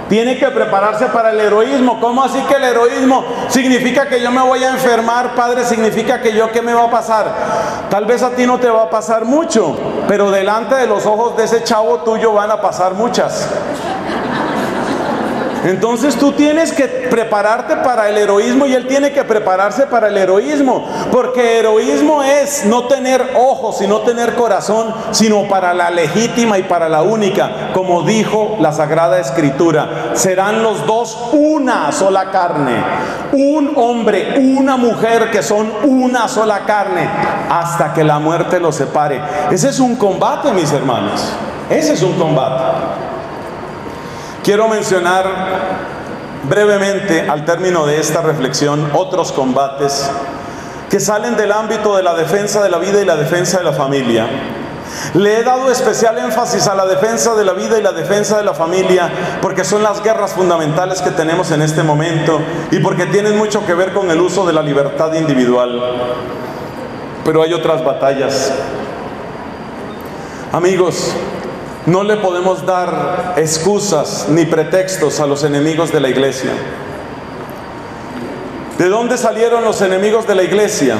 Tiene que prepararse para el heroísmo. ¿Cómo así que el heroísmo? Significa que yo me voy a enfermar, padre, significa que yo, ¿qué me va a pasar? Tal vez a ti no te va a pasar mucho, pero delante de los ojos de ese chavo tuyo van a pasar muchas. Entonces tú tienes que prepararte para el heroísmo y él tiene que prepararse para el heroísmo, porque heroísmo es no tener ojos y no tener corazón, sino para la legítima y para la única, como dijo la Sagrada Escritura: serán los dos una sola carne, un hombre, una mujer, que son una sola carne, hasta que la muerte los separe. Ese es un combate, mis hermanos, ese es un combate. Quiero mencionar brevemente, al término de esta reflexión, otros combates que salen del ámbito de la defensa de la vida y la defensa de la familia. Le he dado especial énfasis a la defensa de la vida y la defensa de la familia porque son las guerras fundamentales que tenemos en este momento y porque tienen mucho que ver con el uso de la libertad individual. Pero hay otras batallas. Amigos, no le podemos dar excusas ni pretextos a los enemigos de la iglesia. ¿De dónde salieron los enemigos de la iglesia?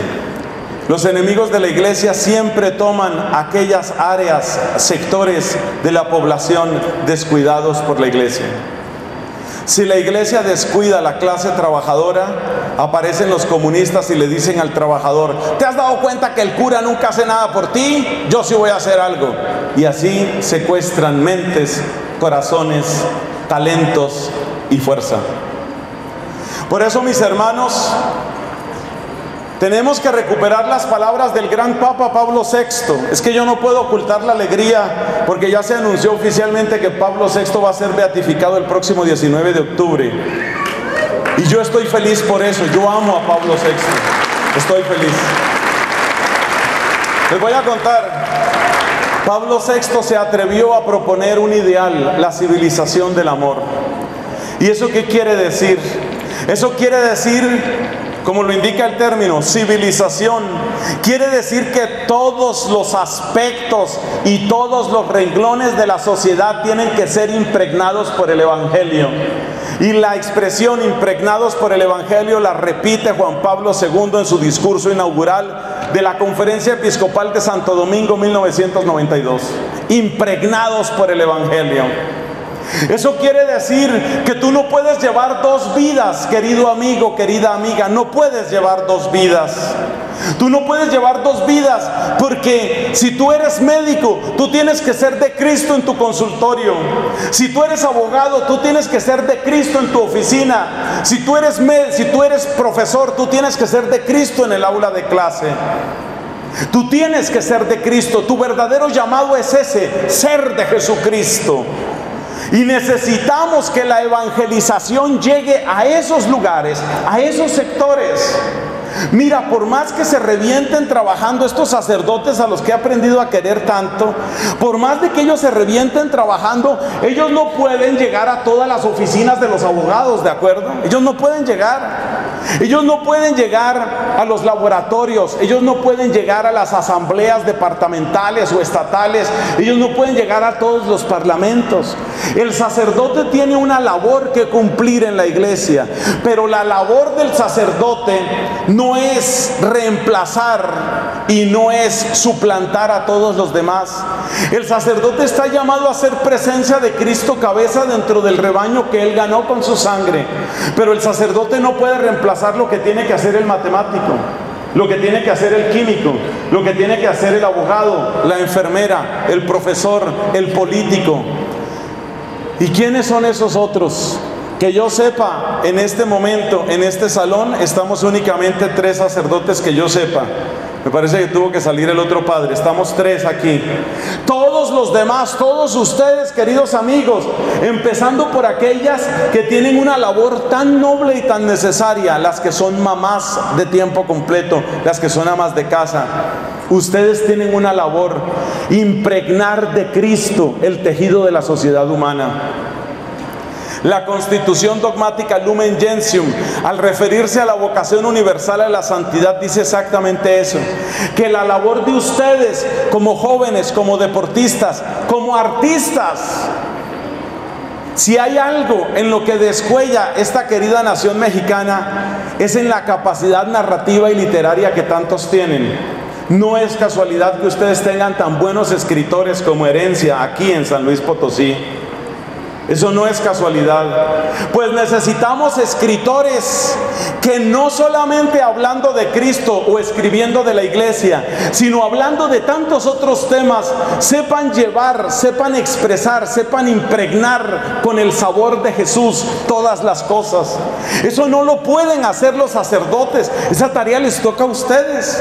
Los enemigos de la iglesia siempre toman aquellas áreas, sectores de la población descuidados por la iglesia. Si la iglesia descuida a la clase trabajadora, aparecen los comunistas y le dicen al trabajador: ¿te has dado cuenta que el cura nunca hace nada por ti? Yo sí voy a hacer algo. Y así secuestran mentes, corazones, talentos y fuerza. Por eso, mis hermanos, tenemos que recuperar las palabras del gran Papa Pablo sexto. Es que yo no puedo ocultar la alegría, porque ya se anunció oficialmente que Pablo sexto va a ser beatificado el próximo diecinueve de octubre. Y yo estoy feliz por eso. Yo amo a Pablo sexto. Estoy feliz. Les voy a contar. Pablo sexto se atrevió a proponer un ideal, la civilización del amor. ¿Y eso qué quiere decir? Eso quiere decir, como lo indica el término, civilización. Quiere decir que todos los aspectos y todos los renglones de la sociedad tienen que ser impregnados por el Evangelio. Y la expresión impregnados por el Evangelio la repite Juan Pablo segundo en su discurso inaugural de la Conferencia Episcopal de Santo Domingo mil novecientos noventa y dos. Impregnados por el Evangelio. Eso quiere decir que tú no puedes llevar dos vidas, querido amigo, querida amiga. No puedes llevar dos vidas. Tú no puedes llevar dos vidas, porque si tú eres médico, tú tienes que ser de Cristo en tu consultorio. Si tú eres abogado, tú tienes que ser de Cristo en tu oficina. Si tú eres, si tú eres profesor, tú tienes que ser de Cristo en el aula de clase. Tú tienes que ser de Cristo. Tu verdadero llamado es ese, ser de Jesucristo. Y necesitamos que la evangelización llegue a esos lugares, a esos sectores. Mira, por más que se revienten trabajando estos sacerdotes a los que he aprendido a querer tanto, por más de que ellos se revienten trabajando, ellos no pueden llegar a todas las oficinas de los abogados, ¿de acuerdo? Ellos no pueden llegar. Ellos no pueden llegar a los laboratorios, ellos no pueden llegar a las asambleas departamentales o estatales, ellos no pueden llegar a todos los parlamentos. El sacerdote tiene una labor que cumplir en la iglesia, pero la labor del sacerdote no es reemplazar y no es suplantar a todos los demás. El sacerdote está llamado a ser presencia de Cristo cabeza dentro del rebaño que él ganó con su sangre, pero el sacerdote no puede reemplazar lo que tiene que hacer el matemático, lo que tiene que hacer el químico, lo que tiene que hacer el abogado, la enfermera, el profesor, el político. ¿Y quiénes son esos otros? Que yo sepa, en este momento, en este salón, estamos únicamente tres sacerdotes que yo sepa. Me parece que tuvo que salir el otro padre. Estamos tres aquí. Todos los demás, todos ustedes, queridos amigos, empezando por aquellas que tienen una labor tan noble y tan necesaria, las que son mamás de tiempo completo, las que son amas de casa. Ustedes tienen una labor: impregnar de Cristo el tejido de la sociedad humana. La constitución dogmática Lumen Gentium, al referirse a la vocación universal a la santidad, dice exactamente eso. Que la labor de ustedes como jóvenes, como deportistas, como artistas, si hay algo en lo que descuella esta querida nación mexicana, es en la capacidad narrativa y literaria que tantos tienen. No es casualidad que ustedes tengan tan buenos escritores como herencia aquí en San Luis Potosí. Eso no es casualidad, pues necesitamos escritores que no solamente hablando de Cristo o escribiendo de la iglesia, sino hablando de tantos otros temas, sepan llevar, sepan expresar, sepan impregnar con el sabor de Jesús todas las cosas. Eso no lo pueden hacer los sacerdotes, esa tarea les toca a ustedes.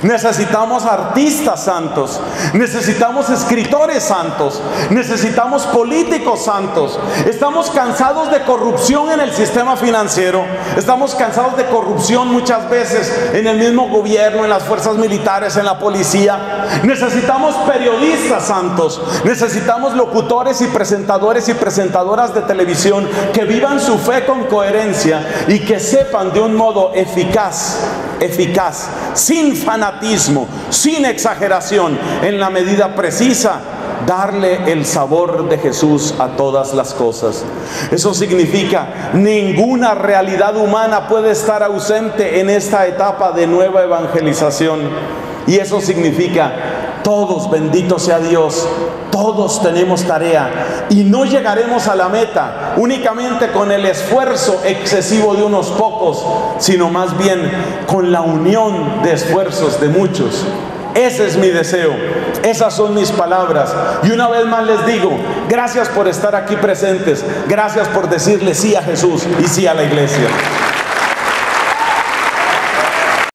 Necesitamos artistas santos, necesitamos escritores santos, necesitamos políticos santos. Estamos cansados de corrupción en el sistema financiero, estamos cansados de corrupción muchas veces en el mismo gobierno, en las fuerzas militares, en la policía. Necesitamos periodistas santos, necesitamos locutores y presentadores y presentadoras de televisión que vivan su fe con coherencia y que sepan de un modo eficaz, eficaz, sin fanatismo, sin exageración, en la medida precisa, darle el sabor de Jesús a todas las cosas. Eso significa, ninguna realidad humana puede estar ausente en esta etapa de nueva evangelización. Y eso significa, todos, bendito sea Dios, todos tenemos tarea, y no llegaremos a la meta únicamente con el esfuerzo excesivo de unos pocos, sino más bien con la unión de esfuerzos de muchos. Ese es mi deseo, esas son mis palabras. Y una vez más les digo, gracias por estar aquí presentes, gracias por decirle sí a Jesús y sí a la iglesia.